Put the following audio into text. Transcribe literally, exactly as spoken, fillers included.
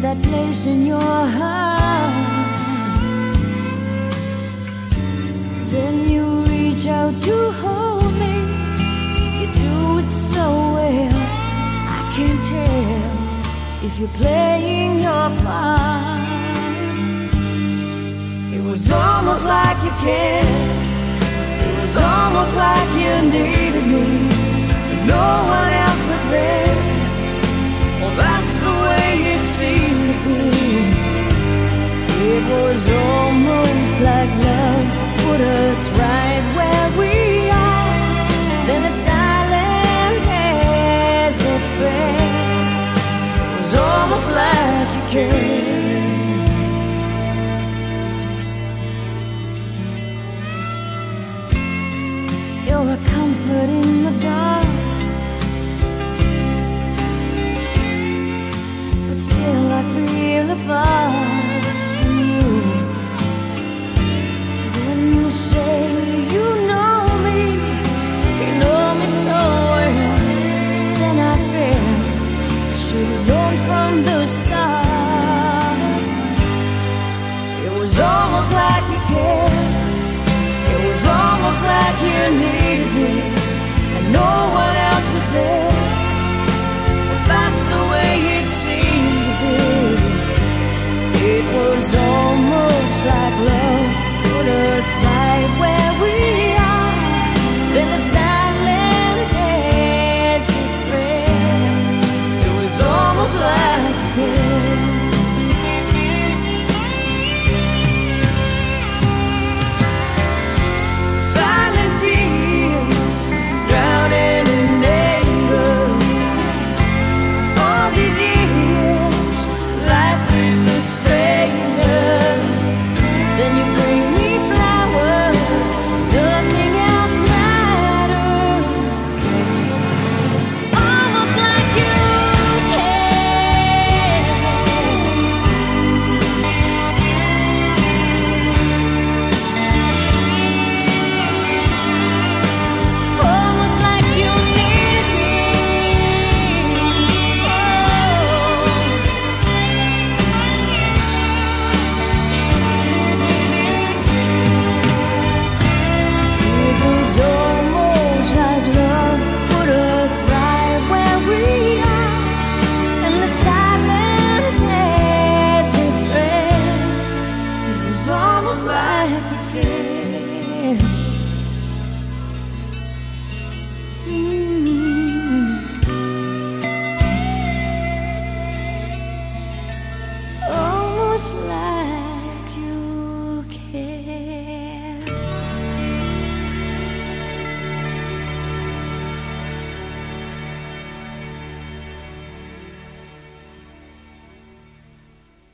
that place in your heart, then you reach out to hold me. You do it so well, I can't tell if you're playing your part. It was almost like you cared, it was almost like you needed me, and no one else was there. Well, that's the way it seems to me. It was almost like love put us right where we are. Then a silent as a prayer. It was almost like you came. You're a comfort in the dark. Far from you, then you say you know me, you know me so well. Then I feel I should have known from the start. It was almost like you cared, it was almost like you needed me, and no one else was there. But that's the way it seemed to be. It was almost like love put us right where we are. Then the silent as a friend. It was almost like him. Silent years, drowning in anger. All these years, life in the street. Then you bring me flowers, nothing else matters. Almost like you care, almost like you need me. Oh. Like a kid.